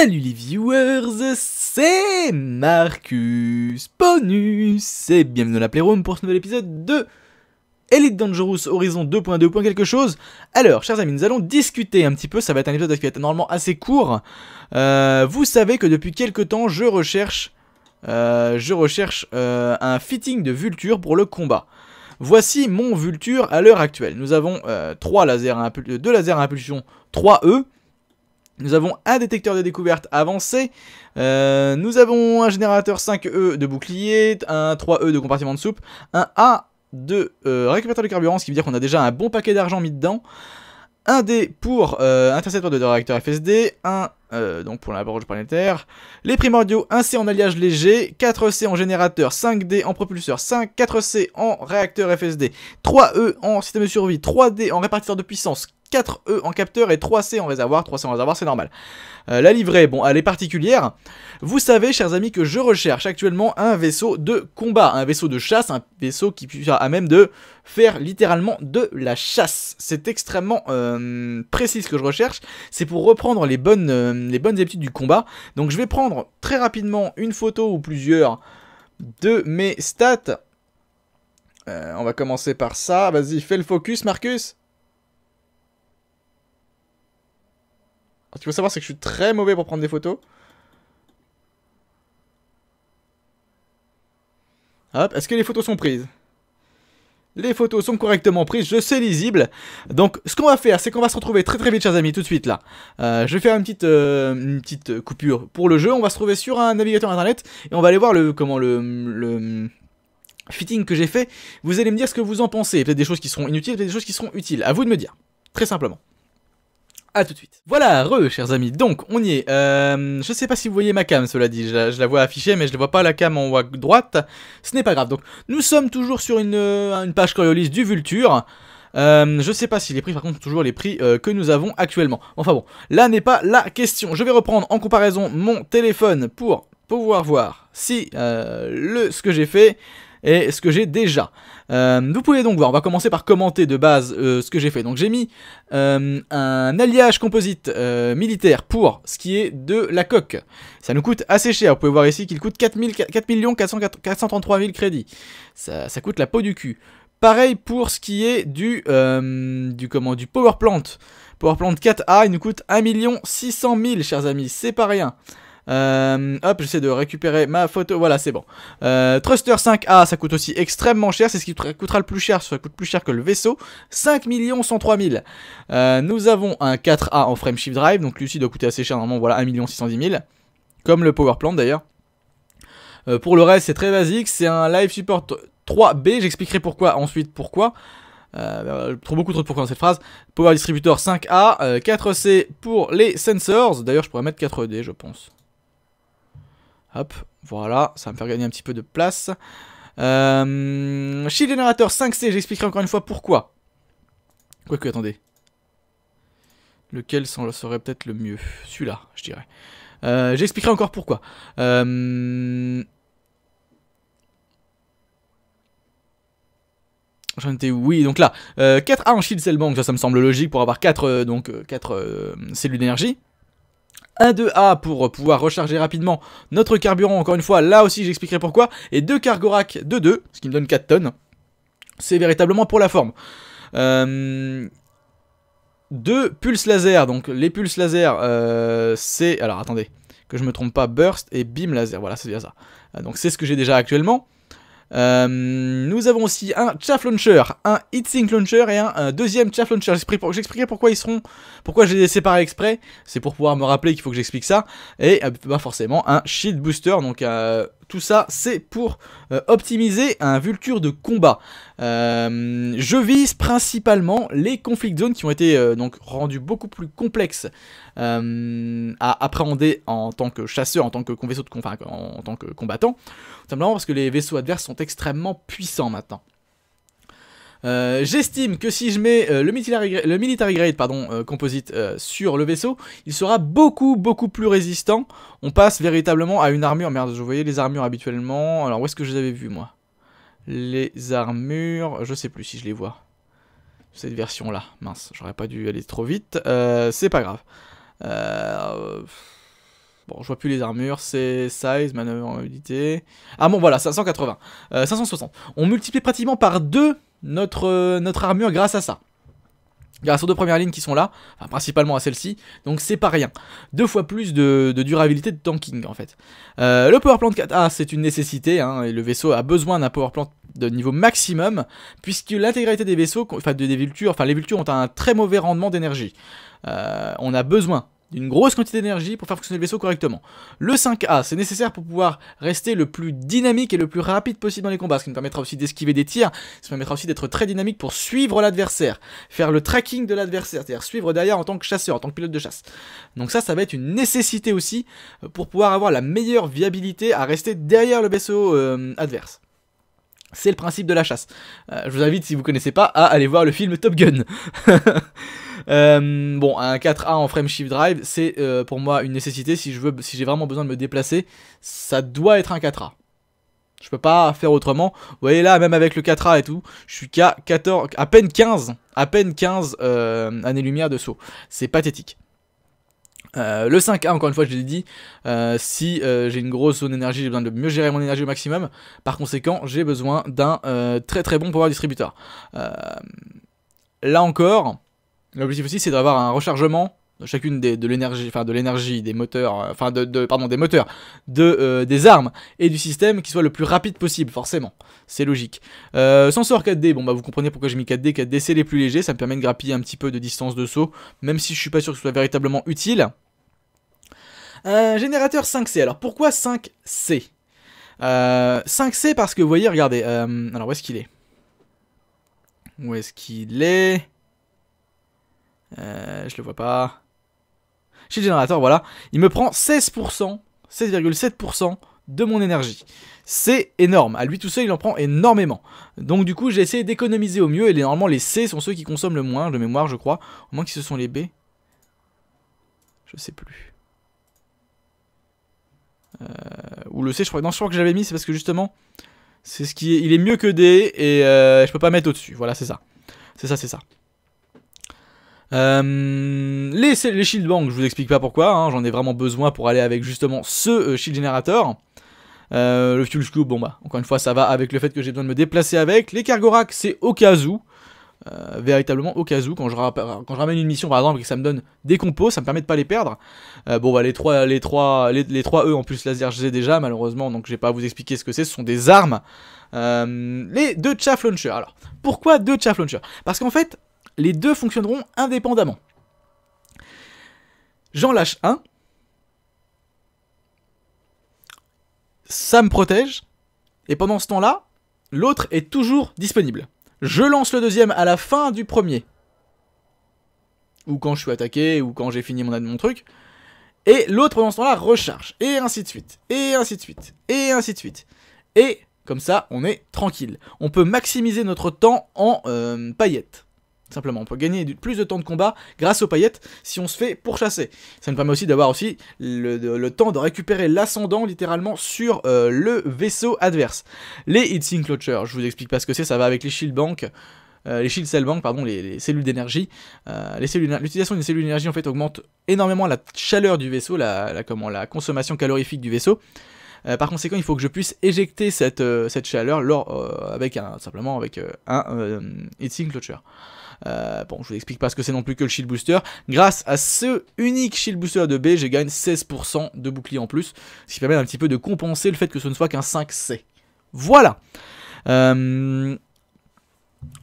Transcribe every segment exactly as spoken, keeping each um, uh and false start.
Salut les viewers, c'est Marcus Bonus et bienvenue dans la Playroom pour ce nouvel épisode de Elite Dangerous Horizon deux point deux. Quelque chose. Alors, chers amis, nous allons discuter un petit peu. Ça va être un épisode qui va être normalement assez court. Euh, vous savez que depuis quelques temps, je recherche, euh, je recherche euh, un fitting de Vulture pour le combat. Voici mon Vulture à l'heure actuelle. Nous avons euh, trois lasers à deux lasers à impulsion trois E. Nous avons un détecteur de découverte avancé, euh, nous avons un générateur cinq E de bouclier, un trois E de compartiment de soupe, un A de euh, récupérateur de carburant, ce qui veut dire qu'on a déjà un bon paquet d'argent mis dedans, un D pour euh, intercepteur de réacteur F S D, un euh, donc pour l'approche planétaire, les primordiaux, un C en alliage léger, quatre C en générateur, cinq D en propulseur, quatre C en réacteur F S D, trois E en système de survie, trois D en répartiteur de puissance, quatre E en capteur et trois C en réservoir. trois C en réservoir, c'est normal. Euh, la livrée, bon, elle est particulière. Vous savez, chers amis, que je recherche actuellement un vaisseau de combat, un vaisseau de chasse, un vaisseau qui puisse à même de faire littéralement de la chasse. C'est extrêmement euh, précis ce que je recherche. C'est pour reprendre les bonnes, euh, les bonnes habitudes du combat. Donc je vais prendre très rapidement une photo ou plusieurs de mes stats. Euh, on va commencer par ça. Vas-y, fais le focus, Marcus. Ce qu'il faut savoir, c'est que je suis très mauvais pour prendre des photos. Hop, est-ce que les photos sont prises? Les photos sont correctement prises, je sais lisible. Donc, ce qu'on va faire, c'est qu'on va se retrouver très très vite, chers amis, tout de suite là. Euh, je vais faire une petite, euh, une petite coupure pour le jeu. On va se retrouver sur un navigateur internet et on va aller voir le... comment le... le fitting que j'ai fait. Vous allez me dire ce que vous en pensez. Peut-être des choses qui seront inutiles, peut-être des choses qui seront utiles. À vous de me dire, très simplement. A tout de suite. Voilà, re, chers amis, donc on y est. Euh, je sais pas si vous voyez ma cam, cela dit, je la, je la vois affichée, mais je ne vois pas la cam en haut à droite. Ce n'est pas grave. Donc, nous sommes toujours sur une, une page Coriolis du Vulture. Euh, je sais pas si les prix, par contre, sont toujours les prix euh, que nous avons actuellement. Enfin bon, là n'est pas la question. Je vais reprendre en comparaison mon téléphone pour pouvoir voir si euh, le ce que j'ai fait. Et ce que j'ai déjà. Euh, vous pouvez donc voir, on va commencer par commenter de base euh, ce que j'ai fait. Donc j'ai mis euh, un alliage composite euh, militaire pour ce qui est de la coque. Ça nous coûte assez cher, vous pouvez voir ici qu'il coûte quatre millions quatre cent trente-trois mille crédits. Ça, ça coûte la peau du cul. Pareil pour ce qui est du, euh, du, comment, du power plant. Power plant quatre A, il nous coûte un million six cent mille, chers amis, c'est pas rien. Euh, hop, j'essaie de récupérer ma photo. Voilà, c'est bon. euh, Thruster cinq A, ça coûte aussi extrêmement cher. C'est ce qui coûtera le plus cher. Ça coûte plus cher que le vaisseau, cinq millions cent trois mille. euh, Nous avons un quatre A en frame shift drive. Donc lui-ci doit coûter assez cher normalement. Voilà, un million six cent dix mille. Comme le power plant d'ailleurs. euh, Pour le reste, c'est très basique. C'est un live support trois B. J'expliquerai pourquoi ensuite pourquoi. Euh, trop beaucoup trop de pourquoi dans cette phrase. Power distributor cinq A, euh, quatre C pour les sensors. D'ailleurs je pourrais mettre quatre D, je pense. Hop, voilà, ça va me faire gagner un petit peu de place. Euh, Shield générateur cinq C, j'expliquerai encore une fois pourquoi. Quoique, attendez. Lequel serait peut-être le mieux? Celui-là, je dirais. Euh, j'expliquerai encore pourquoi. Euh... J'en étais où? Oui, donc là, euh, quatre A en shield cell bank, ça, ça me semble logique pour avoir quatre, euh, donc, quatre euh, cellules d'énergie. Un deux A pour pouvoir recharger rapidement notre carburant, encore une fois, là aussi j'expliquerai pourquoi. Et deux cargoracs de deux, ce qui me donne quatre tonnes. C'est véritablement pour la forme. Euh... Deux pulses laser, donc les pulses laser, euh, c'est... Alors attendez, que je me trompe pas, burst et beam laser, voilà c'est bien ça. Donc c'est ce que j'ai déjà actuellement. Euh, nous avons aussi un chaff launcher, un heat sink launcher et un, un deuxième chaff launcher. J'expliquerai pourquoi ils seront, pourquoi je les ai séparés exprès. C'est pour pouvoir me rappeler qu'il faut que j'explique ça. Et bah, forcément un shield booster. Donc euh, tout ça c'est pour euh, optimiser un Vulture de combat. euh, Je vise principalement les conflict zones qui ont été euh, donc rendus beaucoup plus complexes euh, à appréhender en tant que chasseur, en tant que vaisseau de combat, enfin, en, en tant que combattant. Simplement parce que les vaisseaux adverses sont extrêmement puissants maintenant. Euh, J'estime que si je mets euh, le military grade, le military grade pardon, euh, composite euh, sur le vaisseau, il sera beaucoup beaucoup plus résistant. On passe véritablement à une armure. Merde, je voyais les armures habituellement. Alors où est-ce que je les avais vues moi? Les armures, je sais plus si je les vois. Cette version là, mince, j'aurais pas dû aller trop vite. Euh, C'est pas grave. Euh... Bon, je vois plus les armures, c'est size, manœuvrabilité... Ah bon, voilà, cinq cent quatre-vingts. Euh, cinq cent soixante. On multiplie pratiquement par deux notre, euh, notre armure grâce à ça. Grâce aux deux premières lignes qui sont là, enfin, principalement à celle-ci, donc c'est pas rien. Deux fois plus de, de durabilité de tanking en fait. Euh, le power plant quatre A c'est une nécessité, hein, et le vaisseau a besoin d'un power plant de niveau maximum, puisque l'intégralité des vaisseaux, enfin des vultures, enfin les vultures ont un très mauvais rendement d'énergie. Euh, on a besoin d'une grosse quantité d'énergie pour faire fonctionner le vaisseau correctement. Le cinq A, c'est nécessaire pour pouvoir rester le plus dynamique et le plus rapide possible dans les combats, ce qui nous permettra aussi d'esquiver des tirs, ce qui nous permettra aussi d'être très dynamique pour suivre l'adversaire, faire le tracking de l'adversaire, c'est-à-dire suivre derrière en tant que chasseur, en tant que pilote de chasse. Donc ça, ça va être une nécessité aussi pour pouvoir avoir la meilleure viabilité à rester derrière le vaisseau euh, adverse. C'est le principe de la chasse. Euh, je vous invite, si vous ne connaissez pas, à aller voir le film Top Gun. Euh, bon, un quatre A en frame shift drive, c'est euh, pour moi une nécessité. Si je veux, si j'ai vraiment besoin de me déplacer, ça doit être un quatre A. Je peux pas faire autrement. Vous voyez là, même avec le quatre A et tout, je suis qu'à quatorze, à peine quinze, à peine quinze euh, années-lumière de saut. C'est pathétique. Euh, le cinq A, encore une fois je l'ai dit, euh, si euh, j'ai une grosse zone énergie, j'ai besoin de mieux gérer mon énergie au maximum. Par conséquent, j'ai besoin d'un euh, très très bon power distributeur. euh, Là encore, l'objectif aussi c'est d'avoir un rechargement de chacune des, de l'énergie, enfin de l'énergie, des moteurs, enfin de, de, pardon, des moteurs, de, euh, des armes et du système qui soit le plus rapide possible, forcément, c'est logique. Euh, sensor quatre D, bon bah vous comprenez pourquoi j'ai mis quatre D, quatre D c'est les plus légers, ça me permet de grappiller un petit peu de distance de saut, même si je suis pas sûr que ce soit véritablement utile. Euh, générateur cinq C, alors pourquoi cinq C? euh, cinq C parce que vous voyez, regardez, euh, alors où est-ce qu'il est? Où est-ce qu'il est? Euh, je le vois pas. Chez le générateur, voilà, il me prend seize pour cent, seize virgule sept pour cent de mon énergie. C'est énorme, à lui tout seul il en prend énormément. Donc du coup j'ai essayé d'économiser au mieux, et les, normalement les C sont ceux qui consomment le moins de mémoire je crois, au moins que ce sont les B. Je sais plus. Euh, ou le C je crois, non je crois que j'avais mis, c'est parce que justement c'est ce qui est, il est mieux que D et euh, je peux pas mettre au-dessus, voilà c'est ça. C'est ça, c'est ça. Euh, les, les shield banks, je vous explique pas pourquoi, hein, j'en ai vraiment besoin pour aller avec justement ce euh, shield générateur. Euh, le fuel scoop, bon bah, encore une fois, ça va avec le fait que j'ai besoin de me déplacer avec. Les cargo racks, c'est au cas où, euh, véritablement au cas où, quand je, quand je ramène une mission par exemple et que ça me donne des compos, ça me permet de pas les perdre. Euh, bon bah, les trois, les trois, les, les trois E en plus laser, je les ai déjà malheureusement, donc j'ai pas à vous expliquer ce que c'est, ce sont des armes. Euh, les deux chaff launchers, alors, pourquoi deux chaff launchers? Parce qu'en fait, les deux fonctionneront indépendamment. J'en lâche un. Ça me protège. Et pendant ce temps-là, l'autre est toujours disponible. Je lance le deuxième à la fin du premier. Ou quand je suis attaqué, ou quand j'ai fini mon, mon truc. Et l'autre pendant ce temps-là recharge. Et ainsi de suite. Et ainsi de suite. Et ainsi de suite. Et comme ça, on est tranquille. On peut maximiser notre temps en euh, paillettes. Simplement, on peut gagner plus de temps de combat grâce aux paillettes si on se fait pourchasser. Ça nous permet aussi d'avoir aussi le, le, le temps de récupérer l'ascendant littéralement sur euh, le vaisseau adverse. Les heatsink launchers, je vous explique pas ce que c'est, ça va avec les shield bank, euh, les shield cell bank, pardon, les, les cellules d'énergie. Euh, L'utilisation d'une cellule d'énergie en fait augmente énormément la chaleur du vaisseau, la, la, comment, la consommation calorifique du vaisseau. Euh, par conséquent, il faut que je puisse éjecter cette, euh, cette chaleur lors, euh, avec un, simplement avec euh, un euh, heatsink launcher. Euh, bon, je vous explique pas ce que c'est non plus que le shield booster. Grâce à ce unique shield booster de B, je gagne seize pour cent de bouclier en plus, ce qui permet un petit peu de compenser le fait que ce ne soit qu'un cinq C. Voilà. Euh,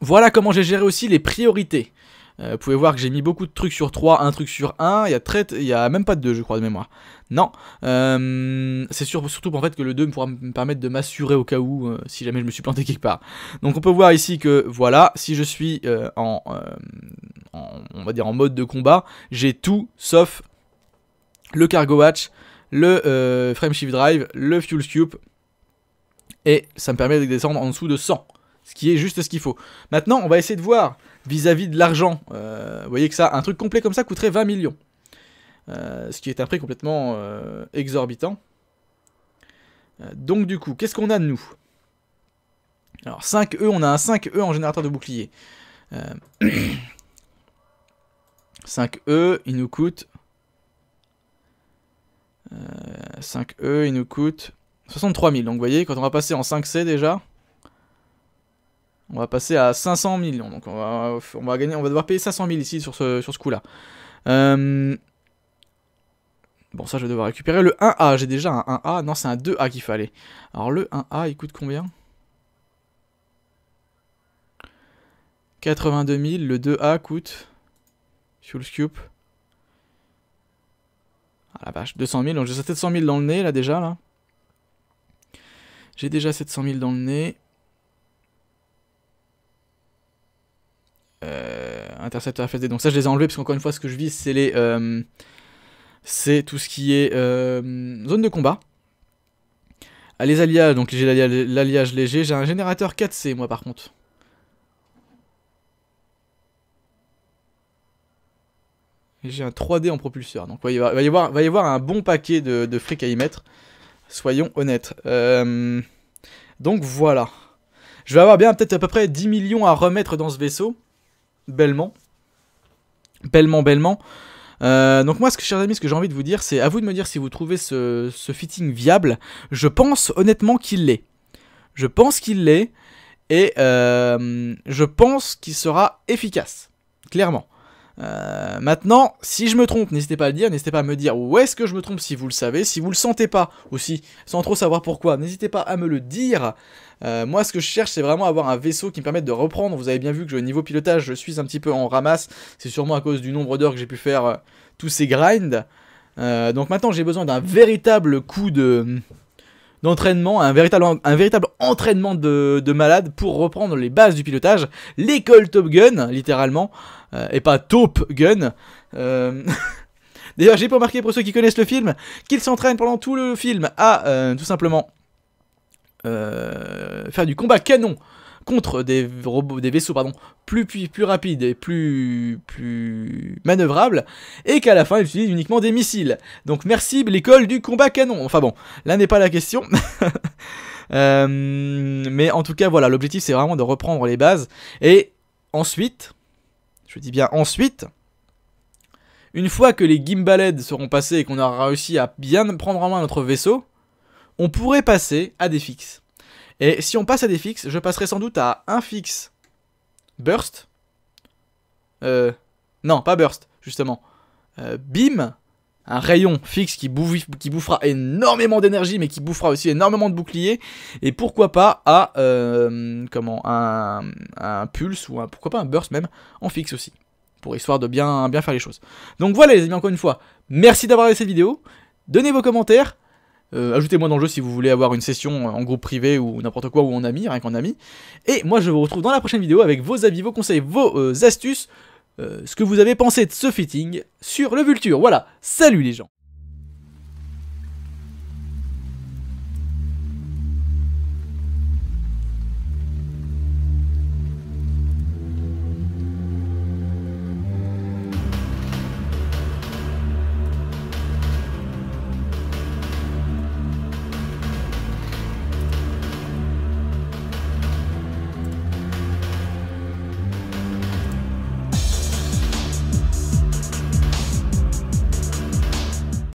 voilà comment j'ai géré aussi les priorités. Euh, vous pouvez voir que j'ai mis beaucoup de trucs sur trois, un truc sur un, il y a, très, il y a même pas de deux je crois de mémoire. Non, euh, c'est sûr, surtout en fait que le deux me pourra me permettre de m'assurer au cas où, euh, si jamais je me suis planté quelque part. Donc on peut voir ici que voilà, si je suis euh, en, euh, en, on va dire en mode de combat, j'ai tout sauf le cargo hatch, le euh, frame shift drive, le fuel scoop, et ça me permet de descendre en dessous de cent. Ce qui est juste ce qu'il faut. Maintenant, on va essayer de voir vis-à-vis de l'argent. Euh, vous voyez que ça, un truc complet comme ça coûterait vingt millions. Euh, ce qui est un prix complètement euh, exorbitant. Euh, donc du coup, qu'est-ce qu'on a de nous? Alors cinq E, on a un cinq E en générateur de bouclier. Euh, cinq E, il nous coûte... Euh, cinq E, il nous coûte soixante-trois mille. Donc vous voyez, quand on va passer en cinq C déjà, on va passer à cinq cents millions. Donc on va, on va, gagner, on va devoir payer cinq cent mille ici sur ce, sur ce coup-là. Euh... Bon, ça je vais devoir récupérer le un A. J'ai déjà un un A. Non, c'est un deux A qu'il fallait. Alors le un A, il coûte combien? quatre-vingt-deux mille. Le deux A coûte... Fuel Scoop. Ah la vache, deux cent mille. Donc j'ai sept cent mille dans le nez là déjà. Là. J'ai déjà sept cent mille dans le nez. Euh, Intercepteur F S D. Donc ça je les ai enlevés parce qu'encore une fois ce que je vise c'est les... Euh, c'est tout ce qui est euh, zone de combat. Ah, les alliages, donc j'ai l'alliage léger, j'ai un générateur quatre C moi par contre. J'ai un trois D en propulseur, donc ouais, il va, va, y avoir, va y avoir un bon paquet de, de fric à y mettre, soyons honnêtes. Euh, donc voilà, je vais avoir bien peut-être à peu près dix millions à remettre dans ce vaisseau, bellement, bellement, bellement. Euh, donc moi, ce que, chers amis, ce que j'ai envie de vous dire, c'est à vous de me dire si vous trouvez ce, ce fitting viable. Je pense honnêtement qu'il l'est. Je pense qu'il l'est et euh, je pense qu'il sera efficace, clairement. Euh, maintenant, si je me trompe, n'hésitez pas à le dire, n'hésitez pas à me dire où est-ce que je me trompe si vous le savez, si vous le sentez pas aussi, sans trop savoir pourquoi, n'hésitez pas à me le dire. Euh, moi, ce que je cherche, c'est vraiment avoir un vaisseau qui me permette de reprendre. Vous avez bien vu que au niveau pilotage, je suis un petit peu en ramasse. C'est sûrement à cause du nombre d'heures que j'ai pu faire euh, tous ces grinds. Euh, donc maintenant, j'ai besoin d'un véritable coup de... d'entraînement, un véritable, un véritable entraînement de, de malade pour reprendre les bases du pilotage, l'école Top Gun, littéralement, euh, et pas Top Gun. Euh... D'ailleurs, j'ai pas remarqué pour ceux qui connaissent le film, qu'ils s'entraînent pendant tout le film à, euh, tout simplement, euh, faire du combat canon contre des, robots, des vaisseaux pardon, plus, plus, plus rapides et plus, plus manœuvrables, et qu'à la fin ils utilisent uniquement des missiles. Donc merci l'école du combat canon. Enfin bon, là n'est pas la question. euh, mais en tout cas voilà, l'objectif c'est vraiment de reprendre les bases. Et ensuite, je dis bien ensuite, une fois que les gimbalades seront passés et qu'on aura réussi à bien prendre en main notre vaisseau, on pourrait passer à des fixes. Et si on passe à des fixes, je passerai sans doute à un fixe burst. Euh, non, pas burst, justement. Euh, beam, un rayon fixe qui, bouffe, qui bouffera énormément d'énergie, mais qui bouffera aussi énormément de boucliers. Et pourquoi pas à euh, comment, un, un pulse ou un, pourquoi pas un burst même en fixe aussi, pour histoire de bien, bien faire les choses. Donc voilà les amis, encore une fois, merci d'avoir regardé cette vidéo. Donnez vos commentaires. Euh, ajoutez-moi dans le jeu si vous voulez avoir une session en groupe privé ou n'importe quoi ou en ami, rien qu'en ami. Et moi je vous retrouve dans la prochaine vidéo avec vos avis, vos conseils, vos euh, astuces, euh, ce que vous avez pensé de ce fitting sur le Vulture. Voilà, salut les gens!